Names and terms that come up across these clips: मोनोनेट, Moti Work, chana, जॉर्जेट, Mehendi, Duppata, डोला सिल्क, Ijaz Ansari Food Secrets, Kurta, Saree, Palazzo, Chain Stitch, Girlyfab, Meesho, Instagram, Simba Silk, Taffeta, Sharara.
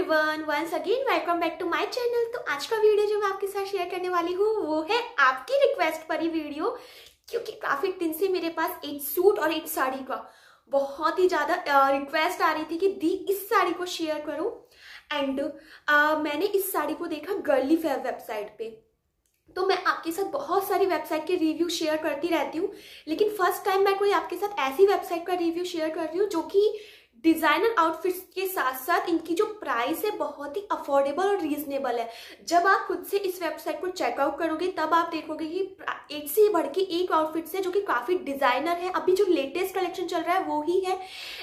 Everyone, once again welcome back to my channel. तो आज का वीडियो जो मैं आपके साथ शेयर करने वाली हूँ वो है आपकी रिक्वेस्ट पर ही वीडियो, क्योंकि काफी दिन से मेरे पास एक सूट और एक साड़ी का बहुत ही ज़्यादा रिक्वेस्ट आ रही थी कि दी इस साड़ी को शेयर करो। एंड मैंने इस साड़ी को देखा गर्लीफैब वेबसाइट पे। तो मैं आपके साथ बहुत सारी वेबसाइट के रिव्यू शेयर करती रहती हूँ, लेकिन फर्स्ट टाइम मैं कोई आपके साथ ऐसी वेबसाइट का रिव्यू शेयर कर रही हूँ जो कि डिज़ाइनर आउटफिट्स के साथ साथ इनकी जो प्राइस है बहुत ही अफोर्डेबल और रीजनेबल है। जब आप खुद से इस वेबसाइट को चेकआउट करोगे तब आप देखोगे कि एक से बढ़ के एक आउटफिट्स है जो कि काफ़ी डिज़ाइनर है। अभी जो लेटेस्ट कलेक्शन चल रहा है वो ही है,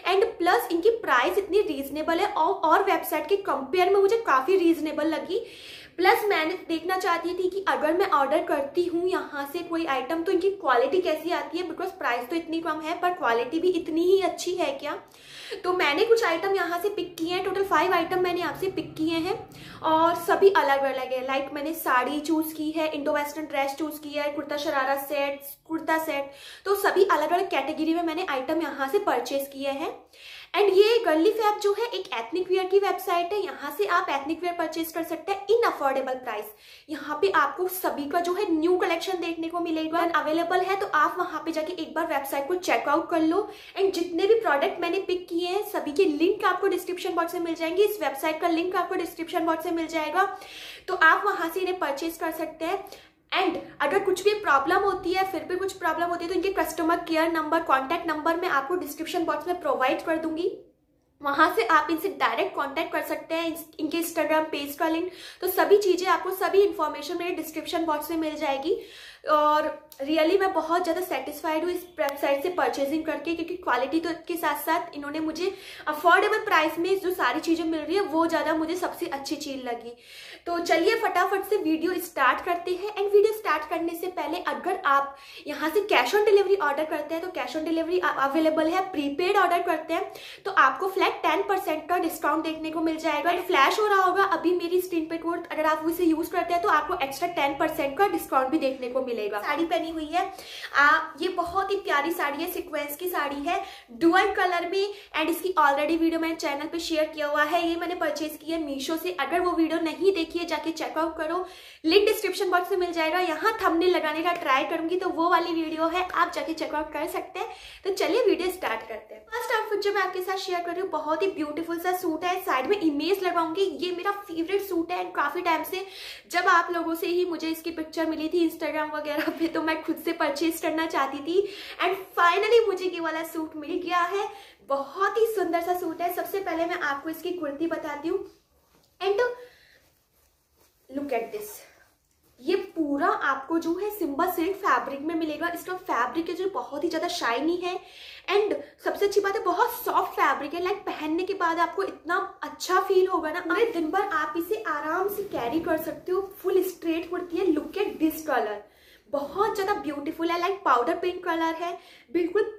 एंड प्लस इनकी प्राइस इतनी रीजनेबल है और वेबसाइट के कंपेयर में मुझे काफ़ी रीजनेबल लगी। प्लस मैंने देखना चाहती थी कि अगर मैं ऑर्डर करती हूँ यहाँ से कोई आइटम तो इनकी क्वालिटी कैसी आती है, बिकॉज प्राइस तो इतनी कम है पर क्वालिटी भी इतनी ही अच्छी है क्या। तो मैंने कुछ आइटम यहाँ से पिक किए हैं, टोटल 5 आइटम मैंने आपसे पिक किए हैं और सभी अलग अलग है। लाइक मैंने साड़ी चूज़ की है, इंडो वेस्टर्न ड्रेस चूज़ की है, कुर्ता शरारा सेट, कुर्ता सेट, तो सभी अलग अलग कैटेगरी में मैंने आइटम यहाँ से परचेज किए हैं। एंड ये गर्लीफैब जो है एक एथनिक वेयर की वेबसाइट है, यहाँ से आप एथनिक वेयर परचेज कर सकते हैं इन अफोर्डेबल प्राइस। यहाँ पे आपको सभी का जो है न्यू कलेक्शन देखने को मिलेगा, अवेलेबल है, तो आप वहाँ पे जाके एक बार वेबसाइट को चेकआउट कर लो। एंड जितने भी प्रोडक्ट मैंने पिक किए हैं सभी के लिंक आपको डिस्क्रिप्शन बॉक्स में मिल जाएंगे, इस वेबसाइट का लिंक आपको डिस्क्रिप्शन बॉक्स में मिल जाएगा, तो आप वहाँ से इन्हें परचेज कर सकते हैं। एंड अगर कुछ भी प्रॉब्लम होती है, फिर भी कुछ प्रॉब्लम होती है, तो इनके customer care number, contact number मैं आपको डिस्क्रिप्शन बॉक्स में प्रोवाइड कर दूंगी, वहाँ से आप इनसे डायरेक्ट कांटेक्ट कर सकते हैं, इनके इंस्टाग्राम पेज का लिंक, तो सभी चीज़ें आपको सभी इन्फॉर्मेशन मेरे डिस्क्रिप्शन बॉक्स में मिल जाएगी। और रियली मैं बहुत ज़्यादा सेटिस्फाइड हूँ इस वेबसाइट से परचेजिंग करके, क्योंकि क्वालिटी तो के साथ साथ इन्होंने मुझे अफोर्डेबल प्राइस में जो सारी चीज़ें मिल रही है वो ज़्यादा मुझे सबसे अच्छी चीज़ लगी। तो चलिए फटाफट से वीडियो स्टार्ट करते हैं। एंड वीडियो स्टार्ट करने से पहले अगर आप यहाँ से कैश ऑन डिलीवरी ऑर्डर करते हैं तो कैश ऑन डिलीवरी अवेलेबल है, प्रीपेड ऑर्डर करते हैं तो आपको फ्लैट 10% का डिस्काउंट देखने को मिल जाएगा। फ्लैश हो रहा होगा अभी मेरी स्क्रीन पे कोड, अगर आप उसे यूज करते हैं तो आपको एक्स्ट्रा 10% का डिस्काउंट भी देखने को मिलेगा। साड़ी पहनी हुई है, ये बहुत ही प्यारी साड़ी है, सीक्वेंस की साड़ी है, डुअल कलर में, एंड इसकी ऑलरेडी वीडियो मैंने चैनल पे शेयर किया हुआ है। ये मैंने परचेज की है मीशो से, अगर वो वीडियो नहीं देखी है जाके चेकआउट करो, लिंक डिस्क्रिप्शन बॉक्स में मिल जाएगा। यहाँ थंबनेल लगाने का ट्राई करूंगी तो वो वाली वीडियो है, आप जाके चेकआउट कर सकते हैं। तो चलिए वीडियो स्टार्ट करते हैं। फर्स्ट आउटफिट जो मैं आपके साथ शेयर कर रही हूँ बहुत ही ब्यूटीफुल सा सूट है, साइड में इमेज लगाऊंगी। ये मेरा फेवरेट सूट है एंड काफ़ी टाइम से, जब आप लोगों से ही मुझे इसकी पिक्चर मिली थी इंस्टाग्राम वगैरह पे, तो मैं खुद से परचेज करना चाहती थी एंड फाइनली मुझे ये वाला सूट मिल गया है। बहुत ही सुंदर सा सूट है। सबसे पहले मैं आपको इसकी कुर्ती बताती हूँ। एंड लुक एट दिस, ये पूरा आपको जो है सिम्बा सिल्क फैब्रिक में मिलेगा। इसका फैब्रिक है जो बहुत ही ज़्यादा शाइनी है एंड सबसे अच्छी बात है बहुत सॉफ्ट फैब्रिक है। लाइक पहनने के बाद आपको इतना अच्छा फील होगा ना, पूरे दिन भर आप इसे आराम से कैरी कर सकते हो। फुल स्ट्रेट कुर्ती है। लुक एट दिस कलर, बहुत ज़्यादा ब्यूटीफुल है। लाइक पाउडर पिंक कलर है, बिल्कुल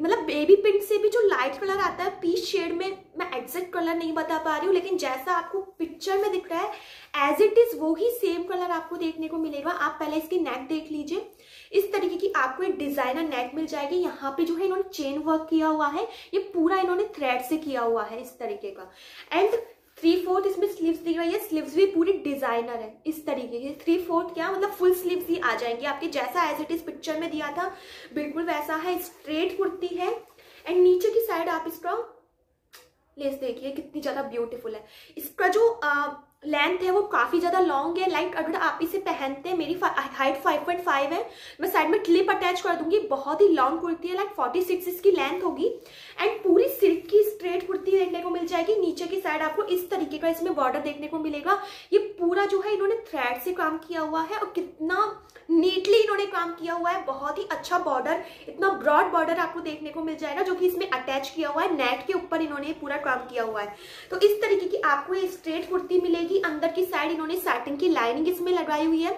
मतलब बेबी पिंक से भी जो लाइट कलर आता है पीच शेड में, मैं एग्जैक्ट कलर नहीं बता पा रही हूँ, लेकिन जैसा आपको पिक्चर में दिख रहा है एज इट इज़ वो ही सेम कलर आपको देखने को मिलेगा। आप पहले इसकी नेक देख लीजिए, इस तरीके की आपको एक डिज़ाइनर नेक मिल जाएगी। यहाँ पे जो है इन्होंने चेन वर्क किया हुआ है, ये पूरा इन्होंने थ्रेड से किया हुआ है इस तरीके का। एंड 3/4 इसमें स्लीव्स दी गई है, स्लीव्स भी पूरी डिजाइनर है इस तरीके की। 3/4 क्या मतलब फुल स्लीव्स ही आ जाएंगी आपके, जैसा एज इट इज पिक्चर में दिया था बिल्कुल वैसा है। स्ट्रेट कुर्ती है एंड नीचे की साइड आप इसका लेस देखिए कितनी ज़्यादा ब्यूटीफुल है। इसका जो लेंथ है वो काफ़ी ज़्यादा लॉन्ग है। लाइक अगर आप इसे पहनते हैं, मेरी हाइट 5.5 है, मैं साइड में क्लिप अटैच कर दूंगी। बहुत ही लॉन्ग कुर्ती है, लाइक 46 इसकी लेंथ होगी एंड पूरी सिल्क की स्ट्रेट कुर्ती देखने को मिल जाएगी। नीचे की साइड आपको इस तरीके का इसमें बॉर्डर देखने को मिलेगा। ये पूरा जो है इन्होंने थ्रेड से काम किया हुआ है और कितना नीटली इन्होंने काम किया हुआ है। बहुत ही अच्छा बॉर्डर, इतना ब्रॉड बॉर्डर आपको देखने को मिल जाएगा जो कि इसमें अटैच किया हुआ है, नेट के ऊपर इन्होंने पूरा काम किया हुआ है। तो इस तरीके की आपको ये स्ट्रेट कुर्ती मिलेगी। अंदर की साइड इन्होंने साटिन की लाइनिंग इसमें लगाई हुई है।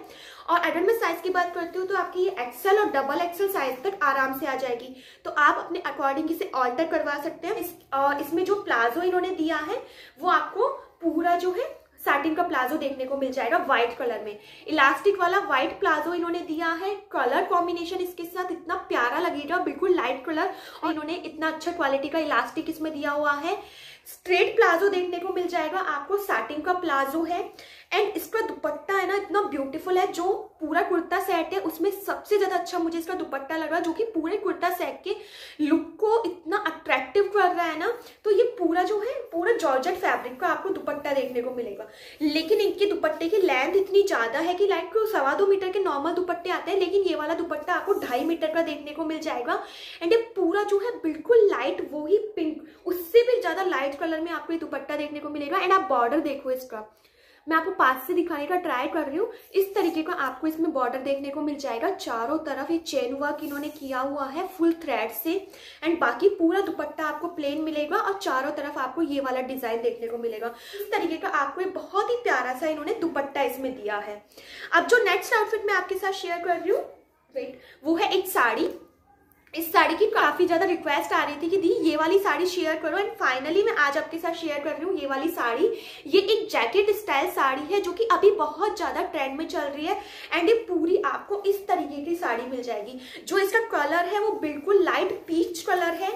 और अगर मैं साइज की बात करती हूँ तो आपकी ये एक्सेल और डबल एक्सेल साइज तक आराम से आ जाएगी, तो आप अपने अकॉर्डिंग इसे ऑल्टर करवा सकते हैं। और इसमें जो प्लाजो इन्होंने दिया है वो आपको पूरा जो है साटिन का प्लाजो देखने को मिल जाएगा व्हाइट कलर में, इलास्टिक वाला व्हाइट प्लाजो इन्होंने दिया है। कलर कॉम्बिनेशन इसके साथ इतना प्यारा लगेगा, बिल्कुल लाइट कलर, और इन्होंने इतना अच्छा क्वालिटी का इलास्टिक इसमें दिया हुआ है। स्ट्रेट प्लाजो देखने को मिल जाएगा आपको, साटिन का प्लाजो है एंड इसका दुपट्टा है ना इतना ब्यूटीफुल है। जो पूरा कुर्ता सेट है उसमें सबसे ज्यादा अच्छा मुझे इसका दुपट्टा लगा, जो कि पूरे कुर्ता सेट के लुक को इतना अट्रैक्टिव कर रहा है ना। तो ये पूरा जो है पूरा जॉर्जेट फैब्रिक का आपको दुपट्टा देखने को मिलेगा, लेकिन इनके दुपट्टे की लेंथ इतनी ज्यादा है कि लाइक 2.25 मीटर के नॉर्मल दुपट्टे आते हैं, लेकिन ये वाला दुपट्टा आपको 2.5 मीटर का देखने को मिल जाएगा। एंड ये पूरा जो है बिल्कुल लाइट, वो ही पिंक, उससे भी ज्यादा लाइट कलर में आपको ये दुपट्टा देखने को मिलेगा। एंड आप बॉर्डर देखो इसका, मैं आपको पास से दिखाने का ट्राई कर रही हूँ। इस तरीके का आपको इसमें बॉर्डर देखने को मिल जाएगा, चारों तरफ ये चेन वर्क इन्होंने किया हुआ है फुल थ्रेड से। एंड बाकी पूरा दुपट्टा आपको प्लेन मिलेगा और चारों तरफ आपको ये वाला डिजाइन देखने को मिलेगा। इस तरीके का आपको ये बहुत ही प्यारा सा इन्होंने दुपट्टा इसमें दिया है। अब जो नेक्स्ट आउटफिट मैं आपके साथ शेयर कर रही हूँ वो है एक साड़ी। इस साड़ी की काफ़ी ज़्यादा रिक्वेस्ट आ रही थी कि दी ये वाली साड़ी शेयर करो, एंड फाइनली मैं आज आपके साथ शेयर कर रही हूँ ये वाली साड़ी। ये एक जैकेट स्टाइल साड़ी है जो कि अभी बहुत ज़्यादा ट्रेंड में चल रही है। एंड ये पूरी आपको इस तरीके की साड़ी मिल जाएगी। जो इसका कलर है वो बिल्कुल लाइट पीच कलर है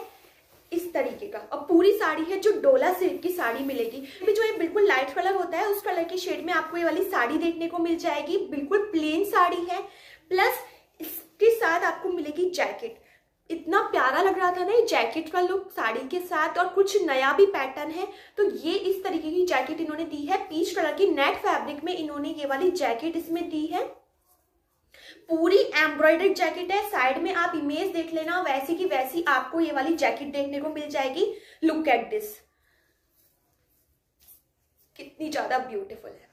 इस तरीके का, और पूरी साड़ी है जो डोला सिल्क की साड़ी मिलेगी। भी जो ये बिल्कुल लाइट कलर होता है उस कलर के शेड में आपको ये वाली साड़ी देखने को मिल जाएगी। बिल्कुल प्लेन साड़ी है, प्लस इसके साथ आपको मिलेगी जैकेट। इतना प्यारा लग रहा था ना ये जैकेट का लुक साड़ी के साथ, और कुछ नया भी पैटर्न है। तो ये इस तरीके की जैकेट इन्होंने दी है, पीच कलर की नेट फैब्रिक में इन्होंने ये वाली जैकेट इसमें दी है। पूरी एम्ब्रॉयडर्ड जैकेट है, साइड में आप इमेज देख लेना, वैसी की वैसी आपको ये वाली जैकेट देखने को मिल जाएगी। लुक एट दिस, कितनी ज्यादा ब्यूटीफुल है।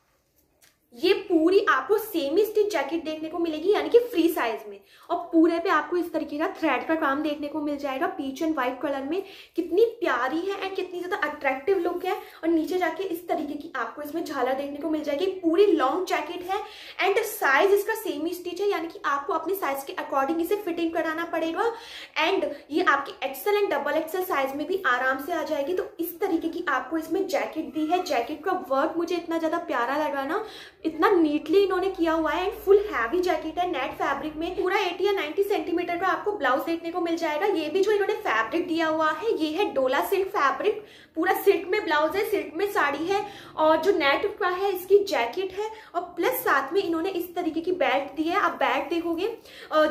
ये पूरी आपको सेमी स्टिच जैकेट देखने को मिलेगी, यानी कि फ्री साइज में, और पूरे पे आपको इस तरीके का थ्रेड का काम देखने को मिल जाएगा पीच एंड वाइट कलर में। कितनी प्यारी है एंड कितनी ज्यादा अट्रैक्टिव लुक है। और नीचे जाके इस तरीके की आपको इसमें झालर देखने को मिल जाएगी। पूरी लॉन्ग जैकेट है एंड साइज इसका सेमी स्टिच है, यानी कि आपको अपने साइज के अकॉर्डिंग इसे फिटिंग कराना पड़ेगा। एंड ये आपकी XL and double XL size में भी आराम से आ जाएगी। तो इस तरीके की आपको इसमें जैकेट दी है। जैकेट का वर्क मुझे इतना ज्यादा प्यारा लगा ना, इतना नीटली इन्होंने किया हुआ है। एंड फुल हैवी जैकेट है नेट फैब्रिक में। पूरा 80 या 90 सेंटीमीटर का आपको ब्लाउज देखने को मिल जाएगा। ये भी जो इन्होंने फैब्रिक दिया हुआ है ये है डोला सिल्क फैब्रिक। पूरा सिल्क में ब्लाउज है, सिल्क में साड़ी है, और जो नेट का है इसकी जैकेट है, और प्लस साथ में इन्होंने इस तरीके की बेल्ट दी है। आप बेल्ट देखोगे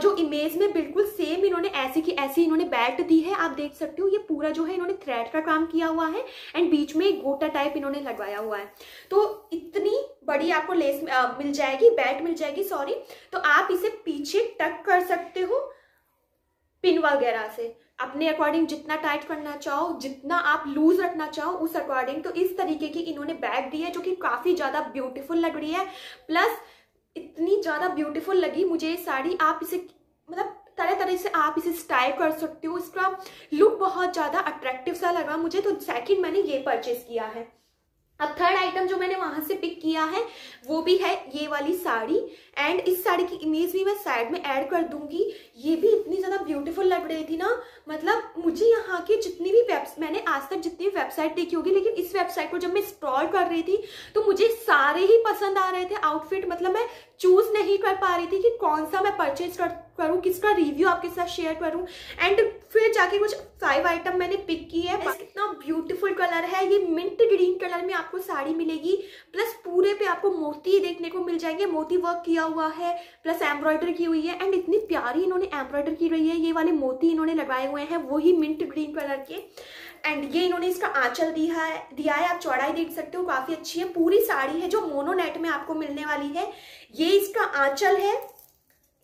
जो इमेज में बिल्कुल सेम इन्होंने ऐसी की ऐसी इन्होंने बेल्ट दी है, आप देख सकते हो। ये पूरा जो है इन्होंने थ्रेड का काम किया हुआ है एंड बीच में एक गोटा टाइप इन्होंने लगवाया हुआ है। तो इतनी बड़ी आपको लेस मिल जाएगी, बेल्ट मिल जाएगी सॉरी। तो आप इसे पीछे टक कर सकते हो पिन वगैरह से, अपने अकॉर्डिंग जितना टाइट करना चाहो, जितना आप लूज रखना चाहो उस अकॉर्डिंग। तो इस तरीके की इन्होंने बैग दी है जो कि काफ़ी ज़्यादा ब्यूटीफुल लग रही है। प्लस इतनी ज़्यादा ब्यूटीफुल लगी मुझे ये साड़ी, आप इसे मतलब तरह तरह से आप इसे स्टाइल कर सकते हो। इसका लुक बहुत ज़्यादा अट्रैक्टिव सा लगा मुझे। तो सेकेंड मैंने ये परचेज किया है। अब थर्ड आइटम जो मैंने वहां से पिक किया है वो भी है ये वाली साड़ी। एंड इस साड़ी की इमेज भी मैं साइड में ऐड कर दूंगी। ये भी इतनी ज़्यादा ब्यूटीफुल लग रही थी ना, मतलब मुझे यहाँ की जितनी भी मैंने आज तक जितनी भी वेबसाइट देखी होगी, लेकिन इस वेबसाइट को जब मैं स्क्रॉल कर रही थी तो मुझे सारे ही पसंद आ रहे थे आउटफिट। मतलब मैं चूज नहीं कर पा रही थी कि कौन सा मैं परचेज करूँ, किसका रिव्यू आपके साथ शेयर करूँ। एंड फिर जाके कुछ 5 आइटम मैंने पिक की है। कितना ब्यूटीफुल कलर है, ये मिंट ग्रीन कलर में आपको साड़ी मिलेगी। प्लस पूरे पे आपको मोती देखने को मिल जाएंगे, मोती वर्क किया हुआ है, प्लस एम्ब्रॉयडरी की हुई है। एंड इतनी प्यारी इन्होंने एम्ब्रॉयडरी की रही है, ये वाले मोती इन्होंने लगाए हुए हैं वही मिंट ग्रीन कलर के। एंड ये इन्होंने इसका आंचल दिया है, आप चौड़ाई देख सकते हो काफ़ी अच्छी है। पूरी साड़ी है जो मोनोनेट में आपको मिलने वाली है। ये इसका आंचल है,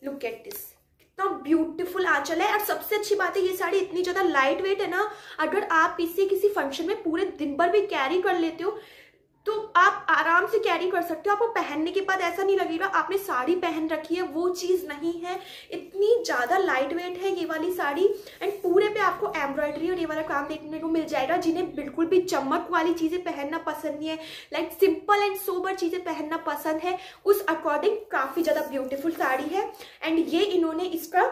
लुक एट दिस, इतना ब्यूटीफुल आंचल है। और सबसे अच्छी बात है ये साड़ी इतनी ज़्यादा लाइट वेट है ना, अगर आप इसे किसी फंक्शन में पूरे दिन भर भी कैरी कर लेते हो तो आप आराम से कैरी कर सकते हो। आपको पहनने के बाद ऐसा नहीं लगेगा आपने साड़ी पहन रखी है, वो चीज़ नहीं है। इतनी ज़्यादा लाइट वेट है ये वाली साड़ी। एंड पूरे पे आपको एम्ब्रॉयडरी और ये वाला काम देखने को मिल जाएगा। जिन्हें बिल्कुल भी चमक वाली चीज़ें पहनना पसंद नहीं है, लाइक सिंपल एंड सोबर चीज़ें पहनना पसंद है, उस अकॉर्डिंग काफ़ी ज़्यादा ब्यूटीफुल साड़ी है। एंड ये इन्होंने इसका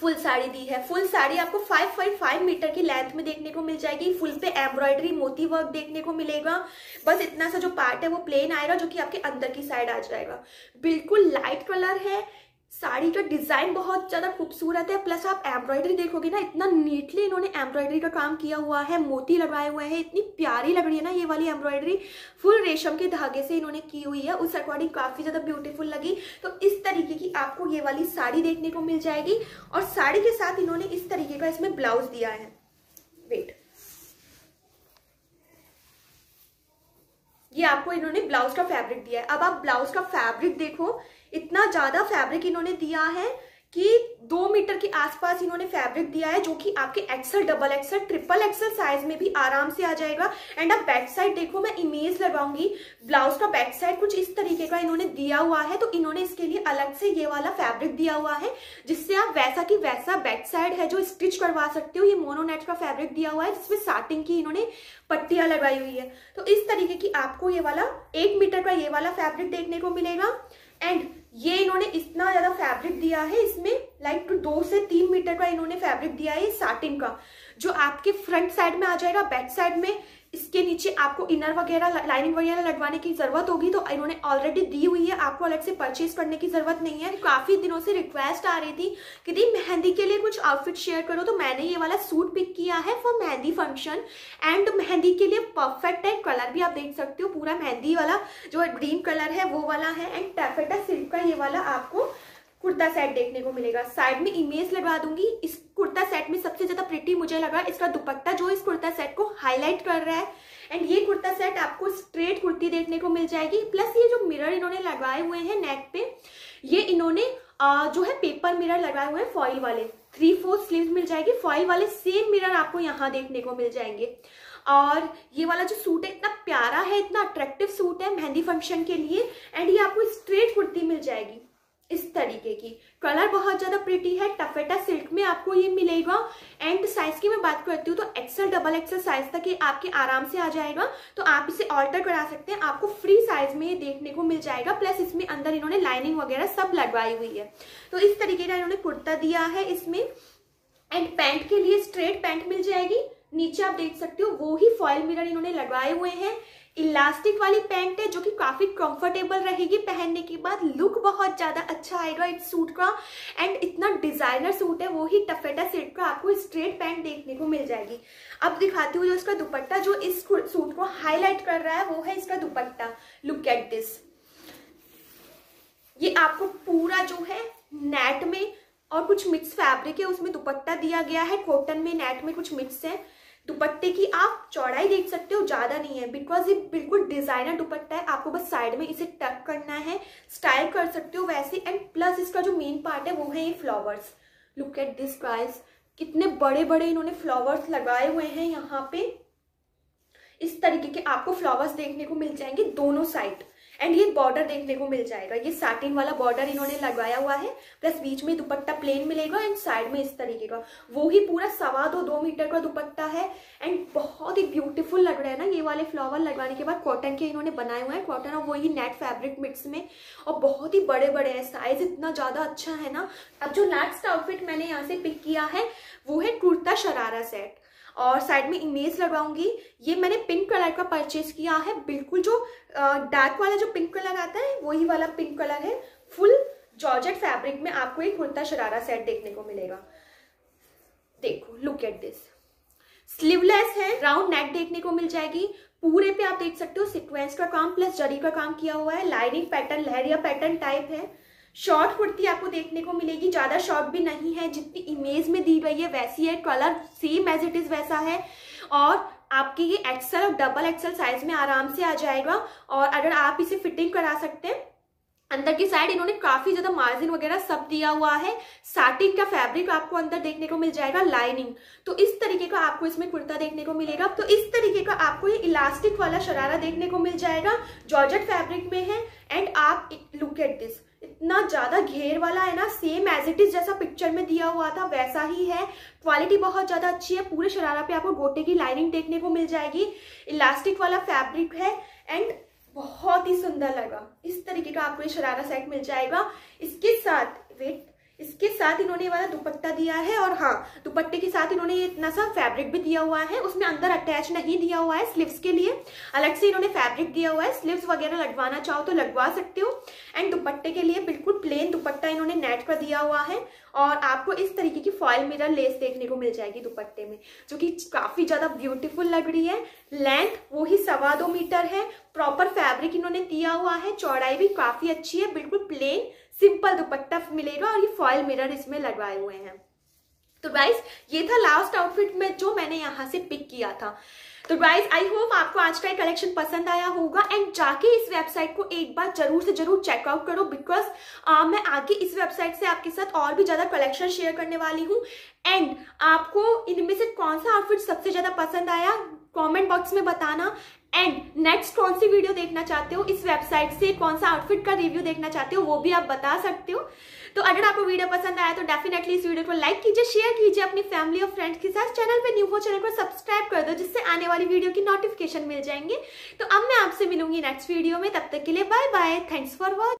फुल साड़ी दी है। फुल साड़ी आपको 5.5 मीटर की लेंथ में देखने को मिल जाएगी। फुल पे एम्ब्रॉयडरी मोती वर्क देखने को मिलेगा। बस इतना सा जो पार्ट है वो प्लेन आएगा, जो कि आपके अंदर की साइड आ जाएगा। बिल्कुल लाइट कलर है, साड़ी का डिज़ाइन बहुत ज़्यादा खूबसूरत है। प्लस आप एम्ब्रॉयडरी देखोगे ना, इतना नीटली इन्होंने एम्ब्रॉयडरी का काम किया हुआ है, मोती लगाए हुए हैं, इतनी प्यारी लग रही है ना ये वाली एम्ब्रॉयडरी। फुल रेशम के धागे से इन्होंने की हुई है, उस अकॉर्डिंग काफ़ी ज़्यादा ब्यूटीफुल लगी। तो इस तरीके की आपको ये वाली साड़ी देखने को मिल जाएगी और साड़ी के साथ इन्होंने इस तरीके का इसमें ब्लाउज दिया है। वेट, ये आपको इन्होंने ब्लाउज का फैब्रिक दिया है। अब आप ब्लाउज का फैब्रिक देखो, इतना ज्यादा फैब्रिक इन्होंने दिया है कि 2 मीटर के आसपास इन्होंने फैब्रिक दिया है, जो कि आपके XL, double XL, triple XL size में भी आराम से आ जाएगा। एंड आप बैक साइड देखो, मैं इमेज लगाऊंगी ब्लाउज का बैक साइड कुछ इस तरीके का इन्होंने दिया हुआ है। तो इन्होंने इसके लिए अलग से ये वाला फैब्रिक दिया हुआ है, जिससे आप वैसा की वैसा बैक साइड है जो स्टिच करवा सकते हो। ये मोनोनेट का फैब्रिक दिया हुआ है, जिसमें साटिन की इन्होंने पट्टियां लगाई हुई है। तो इस तरीके की आपको ये वाला 1 मीटर का ये वाला फैब्रिक देखने को मिलेगा। एंड ये इन्होंने इतना ज़्यादा फैब्रिक दिया है, इसमें लाइक 2 से 3 मीटर का इन्होंने फैब्रिक दिया है साटिन का, जो आपके फ्रंट साइड में आ जाएगा। बैक साइड में इसके नीचे आपको इनर वगैरह, लाइनिंग वगैरह लगवाने की जरूरत होगी, तो इन्होंने ऑलरेडी दी हुई है, आपको अलग से परचेज करने की जरूरत नहीं है। काफ़ी दिनों से रिक्वेस्ट आ रही थी कि दी मेहंदी के लिए कुछ आउटफिट शेयर करो, तो मैंने ये वाला सूट पिक किया है for mehndi function. And mehndi के लिए परफेक्ट है, कलर भी आप देख सकते हो, पूरा मेहंदी वाला जो ग्रीन कलर है वो वाला है। एंड टैफेटा सिल्क का ये वाला आपको कुर्ता सेट देखने को मिलेगा। साइड में इमेज लगा दूंगी। इस कुर्ता सेट में सबसे ज्यादा प्रिटी मुझे लगा इसका दुपट्टा, जो इस कुर्ता सेट को हाईलाइट कर रहा है। एंड ये कुर्ता सेट आपको स्ट्रेट कुर्ती देखने को मिल जाएगी। प्लस ये जो मिरर इन्होंने लगाए हुए हैं नेक पे, ये इन्होंने जो है पेपर मिरर लगाए हुए हैं फॉइल वाले। 3/4 स्लीव्स मिल जाएगी फॉइल वाले, सेम मिरर आपको यहाँ देखने को मिल जाएंगे। और ये वाला जो सूट है इतना प्यारा है, इतना अट्रैक्टिव सूट है मेहंदी फंक्शन के लिए। एंड ये आपको स्ट्रेट कुर्ती मिल जाएगी इस तरीके की, कलर बहुत ज़्यादा प्रिटी है, टफेटा सिल्क में आपको ये मिलेगा। एंड साइज की मैं बात करती हूँ तो एक्सेल, डबल एक्सेल साइज तक ये आपके आराम से आ जाएगा। तो आप इसे ऑल्टर करा सकते हैं, आपको फ्री साइज में ये देखने को मिल जाएगा। प्लस इसमें अंदर इन्होंने लाइनिंग वगैरह सब लगवाई हुई है। तो इस तरीके का इन्होंने कुर्ता दिया है इसमें। एंड पैंट के लिए स्ट्रेट पैंट मिल जाएगी, नीचे आप देख सकते हो वो ही फॉइल मिरर इन्होंने लगवाए हुए हैं। इलास्टिक वाली पैंट है, जो कि काफ़ी कंफर्टेबल रहेगी, पहनने के बाद लुक बहुत ज़्यादा अच्छा आएगा इस सूट का। एंड इतना डिज़ाइनर सूट है, वो ही टफेटा सिल्क का आपको स्ट्रेट पैंट देखने को मिल जाएगी। अब दिखाती हूँ जो इसका दुपट्टा, जो इस सूट को हाईलाइट कर रहा है, वो है इसका दुपट्टा। लुक एट दिस, ये आपको पूरा जो है नेट में और कुछ मिक्स फैब्रिक है उसमें दुपट्टा दिया गया है। कॉटन में, नेट में कुछ मिक्स है। दुपट्टे की आप चौड़ाई देख सकते हो, ज़्यादा नहीं है, बिकॉज ये बिल्कुल डिज़ाइनर दुपट्टा है। आपको बस साइड में इसे टक करना है, स्टाइल कर सकते हो वैसे। एंड प्लस इसका जो मेन पार्ट है वो है ये flowers. Look at this guys, कितने बड़े बड़े इन्होंने फ्लावर्स लगाए हुए हैं यहाँ पे। इस तरीके के आपको फ्लावर्स देखने को मिल जाएंगे दोनों साइड। एंड ये बॉर्डर देखने को मिल जाएगा, ये साटिन वाला बॉर्डर इन्होंने लगाया हुआ है। प्लस बीच में दुपट्टा प्लेन मिलेगा एंड साइड में इस तरीके का, वो ही पूरा 2.25 मीटर का दुपट्टा है। एंड बहुत ही ब्यूटीफुल लग रहा है ना ये वाले फ्लावर लगाने के बाद। कॉटन के इन्होंने बनाए हुए हैं, कॉटन और वही नेट फैब्रिक मिक्स में, और बहुत ही बड़े बड़े हैं, साइज इतना ज़्यादा अच्छा है ना। अब जो लास्ट आउटफिट मैंने यहाँ से पिक किया है वो है कुर्ता शरारा सेट, और साइड में इमेज लगाऊंगी। ये मैंने पिंक कलर का परचेज किया है, बिल्कुल जो डार्क वाला जो पिंक कलर आता है वही वाला पिंक कलर है। फुल जॉर्जेट फैब्रिक में आपको एक कुर्ता शरारा सेट देखने को मिलेगा। देखो लुक एट दिस, स्लीवलेस है, राउंड नेक देखने को मिल जाएगी। पूरे पे आप देख सकते हो सीक्वेंस का काम प्लस जरी का काम किया हुआ है। Lining pattern, leheriya pattern type है। शॉर्ट कुर्ती आपको देखने को मिलेगी, ज़्यादा शॉर्ट भी नहीं है, जितनी इमेज में दी गई है वैसी है। Colour same as it is वैसा है, और आपके ये एक्सेल और डबल एक्सेल साइज में आराम से आ जाएगा। और अगर आप इसे फिटिंग करा सकते हैं, अंदर की साइड इन्होंने काफ़ी ज़्यादा मार्जिन वगैरह सब दिया हुआ है। साटिन का फैब्रिक आपको अंदर देखने को मिल जाएगा, लाइनिंग। तो इस तरीके का आपको इसमें कुर्ता देखने को मिलेगा। तो इस तरीके का आपको ये इलास्टिक वाला शरारा देखने को मिल जाएगा, जॉर्जेट फैब्रिक में है। एंड आप लुक एट दिस, इतना ज़्यादा घेर वाला है ना, सेम एज इट इज़ जैसा पिक्चर में दिया हुआ था वैसा ही है। क्वालिटी बहुत ज़्यादा अच्छी है। पूरे शरारा पे आपको गोटे की लाइनिंग देखने को मिल जाएगी, इलास्टिक वाला फैब्रिक है। एंड बहुत ही सुंदर लगा, इस तरीके का आपको ये शरारा सेट मिल जाएगा। इसके साथ वेट, इसके साथ इन्होंने वाला दुपट्टा दिया है और हाँ, दुपट्टे के साथ इन्होंने ये इतना सा फैब्रिक भी दिया हुआ है, उसमें अंदर अटैच नहीं दिया हुआ है। स्लीव्स के लिए अलग से इन्होंने फैब्रिक दिया हुआ है, स्लीव्स वगैरह लगवाना चाहो तो लगवा सकते हो। एंड दुपट्टे के लिए बिल्कुल प्लेन दुपट्टा इन्होंने नेट का दिया हुआ है और आपको इस तरीके की फॉयल मिरर लेस देखने को मिल जाएगी दुपट्टे में, जो कि काफी ज्यादा ब्यूटीफुल लग रही है। लेंथ वो ही 2.25 मीटर है, प्रॉपर फैब्रिक इन्होंने दिया हुआ है, चौड़ाई भी काफी अच्छी है, बिल्कुल प्लेन सिंपल दुपट्टा मिलेगा और ये फॉयल मिरर इसमें लगवाए हुए हैं। तो गाइस ये था लास्ट आउटफिट में जो मैंने यहाँ से पिक किया था। तो गाइस आई होप आपको आज का ये कलेक्शन पसंद आया होगा एंड जाके इस वेबसाइट को एक बार जरूर से जरूर चेकआउट करो, बिकॉज मैं आगे इस वेबसाइट से आपके साथ और भी ज़्यादा कलेक्शन शेयर करने वाली हूँ। एंड आपको इनमें से कौन सा आउटफिट सबसे ज़्यादा पसंद आया कमेंट बॉक्स में बताना, एंड नेक्स्ट कौन सी वीडियो देखना चाहते हो, इस वेबसाइट से कौन सा आउटफिट का रिव्यू देखना चाहते हो वो भी आप बता सकते हो। तो अगर आपको वीडियो पसंद आया तो डेफिनेटली इस वीडियो को लाइक कीजिए, शेयर कीजिए अपनी फैमिली और फ्रेंड्स के साथ। चैनल पे न्यू हो, चैनल को सब्सक्राइब कर दो जिससे आने वाली वीडियो की नोटिफिकेशन मिल जाएंगे। तो अब मैं आपसे मिलूंगी नेक्स्ट वीडियो में, तब तक के लिए bye bye, thanks for watching.